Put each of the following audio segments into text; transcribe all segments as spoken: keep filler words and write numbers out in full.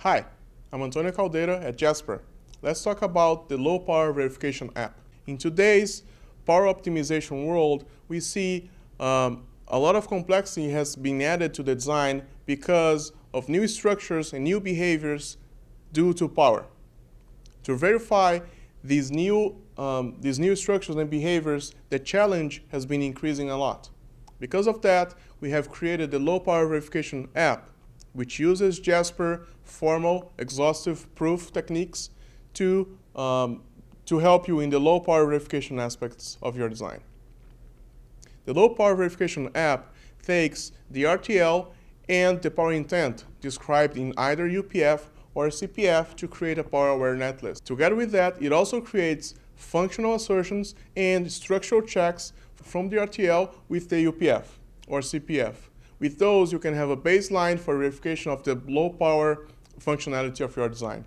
Hi, I'm Antonio Caldeira at Jasper. Let's talk about the Low Power Verification app. In today's power optimization world, we see um, a lot of complexity has been added to the design because of new structures and new behaviors due to power. To verify these new, um, these new structures and behaviors, the challenge has been increasing a lot. Because of that, we have created the Low Power Verification app, which uses Jasper formal exhaustive proof techniques to, um, to help you in the low power verification aspects of your design. The Low Power Verification app takes the R T L and the power intent described in either U P F or C P F to create a power-aware netlist. Together with that, it also creates functional assertions and structural checks from the R T L with the U P F or C P F. With those, you can have a baseline for verification of the low-power functionality of your design.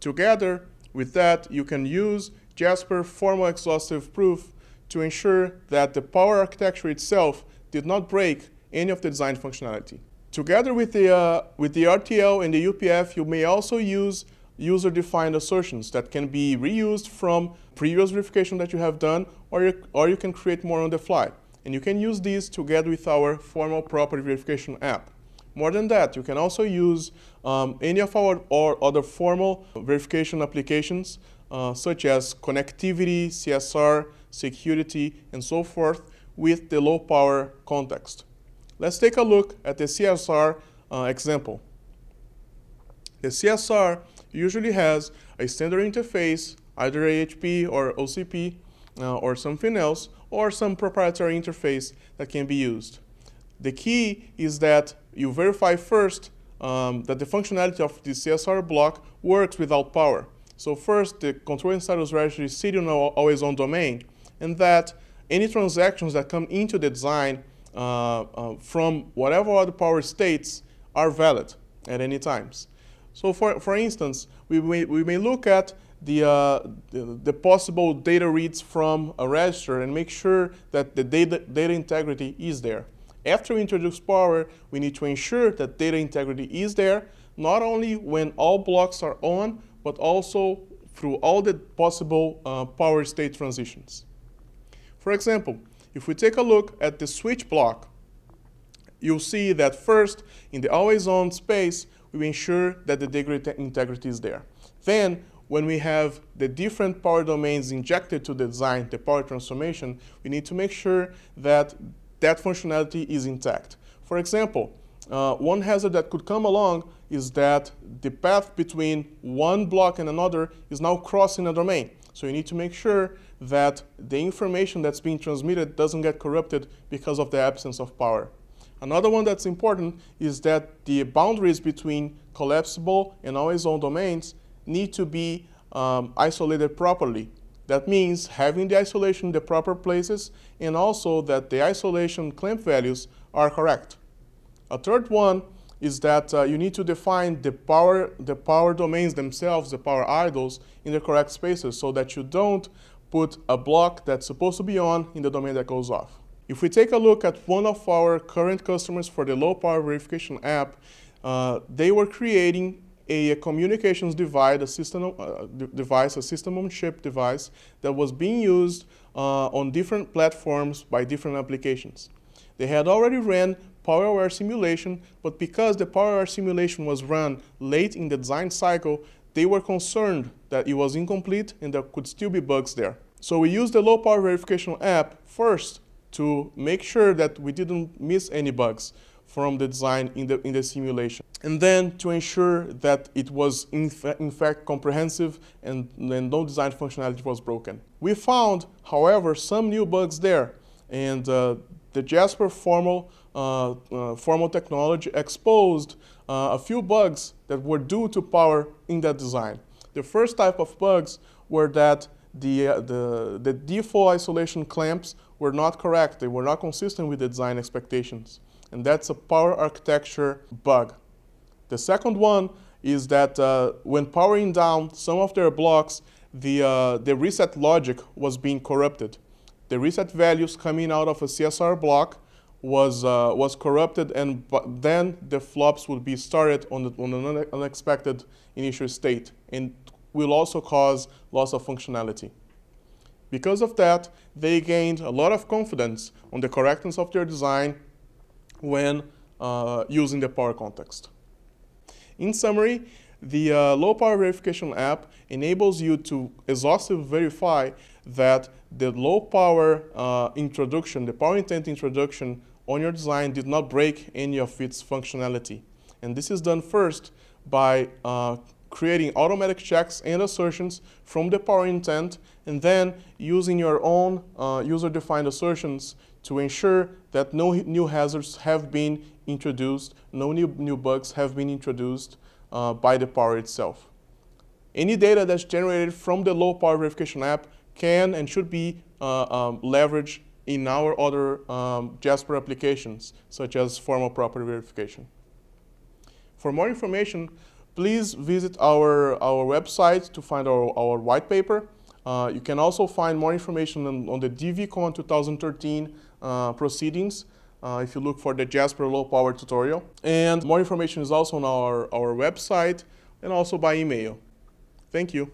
Together with that, you can use Jasper formal exhaustive proof to ensure that the power architecture itself did not break any of the design functionality. Together with the, uh, with the R T L and the U P F, you may also use user-defined assertions that can be reused from previous verification that you have done, or you, or you can create more on the fly. And you can use these together with our formal property verification app. More than that, you can also use um, any of our or other formal verification applications, uh, such as connectivity, C S R, security, and so forth, with the low power context. Let's take a look at the C S R uh, example. The C S R usually has a standard interface, either A H P or O C P uh, or something else, or some proprietary interface that can be used. The key is that you verify first um, that the functionality of the C S R block works without power. So first, the controlling status registry is serial always on domain, and that any transactions that come into the design uh, uh, from whatever other power states are valid at any times. So for, for instance, we may, we may look at The, uh, the, the possible data reads from a register and make sure that the data, data integrity is there. After we introduce power, we need to ensure that data integrity is there, not only when all blocks are on, but also through all the possible uh, power state transitions. For example, if we take a look at the switch block, you'll see that first, in the always-on space, we ensure that the data integrity is there. Then, when we have the different power domains injected to the design, the power transformation, we need to make sure that that functionality is intact. For example, uh, one hazard that could come along is that the path between one block and another is now crossing a domain. So you need to make sure that the information that's being transmitted doesn't get corrupted because of the absence of power. Another one that's important is that the boundaries between collapsible and always-on domains need to be um, isolated properly. That means having the isolation in the proper places, and also that the isolation clamp values are correct. A third one is that uh, you need to define the power, the power domains themselves, the power idles, in the correct spaces so that you don't put a block that's supposed to be on in the domain that goes off. If we take a look at one of our current customers for the Low Power Verification app, uh, they were creating a communications device, a system, uh, device, a system on chip device that was being used uh, on different platforms by different applications. They had already ran power-aware simulation, but because the power-aware simulation was run late in the design cycle, they were concerned that it was incomplete and there could still be bugs there. So we used the Low Power Verification app first to make sure that we didn't miss any bugs from the design in the, in the simulation. And then to ensure that it was in, fa in fact comprehensive and, and no design functionality was broken. We found, however, some new bugs there, and uh, the Jasper formal, uh, uh, formal technology exposed uh, a few bugs that were due to power in that design. The first type of bugs were that the, uh, the, the default isolation clamps were not correct, they were not consistent with the design expectations. And that's a power architecture bug. The second one is that uh, when powering down some of their blocks, the, uh, the reset logic was being corrupted. The reset values coming out of a C S R block was uh, was corrupted, and but then the flops would be started on, the, on an unexpected initial state, and will also cause loss of functionality. Because of that, they gained a lot of confidence on the correctness of their design when uh, using the power context. In summary, the uh, low power verification app enables you to exhaustively verify that the low power uh, introduction, the power intent introduction on your design did not break any of its functionality. And this is done first by uh, creating automatic checks and assertions from the power intent, and then using your own uh, user-defined assertions to ensure that no new hazards have been introduced, no new, new bugs have been introduced uh, by the power itself. Any data that's generated from the low power verification app can and should be uh, um, leveraged in our other um, Jasper applications, such as formal property verification. For more information, please visit our, our website to find our, our white paper. Uh, you can also find more information on, on the D V CON twenty thirteen uh, proceedings uh, if you look for the Jasper Low Power tutorial. And more information is also on our, our website and also by email. Thank you.